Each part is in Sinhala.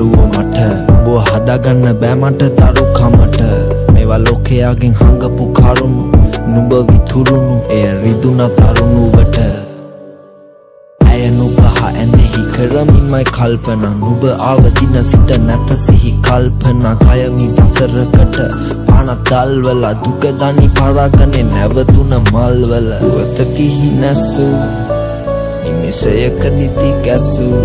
දරුවෝ මට උඹව හදාගන්න බෑ මට තරු කමට මේවා ලෝකයාගෙන් හංගපු කරුණු නුඹ විතුරුණු එය රිදුන තරුණුවට ඇය නුඹහ ඇනෙහි කරමින්මයි කල්පනා නුඹ ආව දින සිට නැත සිහි කල්පනා කයමි වසරකට පාන තල්වලා දුක දනි පරාගනේ නැවතුන මල්වල වත කිහි නැසූ නිමෙසයකදී තිකැසූ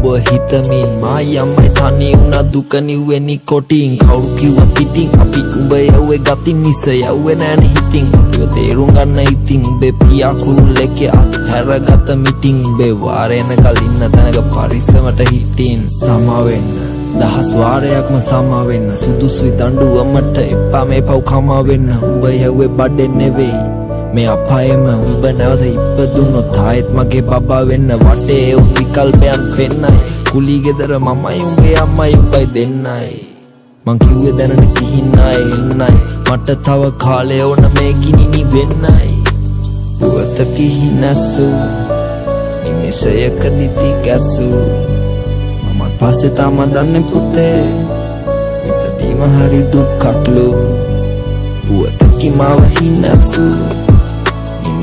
ඔබ හිතමින් මායම්මයි තනි වුණා දුක නිවෙනි කොටින් කවුරු කිව්වා පිටින් අපි උඹ යව්වේ ගතින් මිස යව්වේ නෑනේ හිතින් අපිව තේරුම් ගන්න ඉතින් උඹේ පියා කුරුල්ලෙක්ගේ අත්හැරගත මිටින් උඹේ වාරේන කලින්න තැනක පරිස්සමට හිටින් සමාවෙන්න දහස් වාරයක්ම සමාවෙන්න සුදුසුයි දඬුවමට එපා මේ පව් කමාවෙන්න උඹ යව්වේ බඩෙන් නෙවෙයි මේ අපායම උඹ නැවත ඉපදුනොත් ආයෙත් මගේ බබා වෙන්න වටේ උන් විකල්පයන් පෙන්නයි කුලී ගෙදර මමයි උඹේ අම්මයි උඹයි දෙන්නයි මං කිව්වේ දැනට ගිහින්නයි එන්නයි මට තව කාලය ඕන මේ ගිනිනි වෙන්නයි පුවත කිහිනසු නිමෙසයකදී තිකැසු මමත් පස්සේ තාම දන්නේ පුතේ ඉපදීම හරි දුක්ක්ලෝ පුවතකින් මාව හිනසු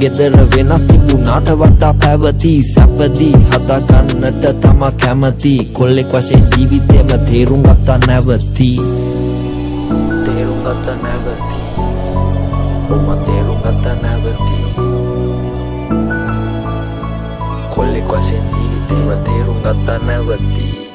ගෙදර වෙනස් තිබුණාට වඩා පැවති සැපදී හදා ගන්නට තම කැමති කොල්ලෙක් වශයෙන් ජීවිතේම තේරුම් ගත්තා නැවති තේරුම් ගත්තා නැවති මම තේරුම් ගත්තා නැවති කොල්ලෙක් වශයෙන් ජීවිතේම තේරුම් ගත්තා නැවති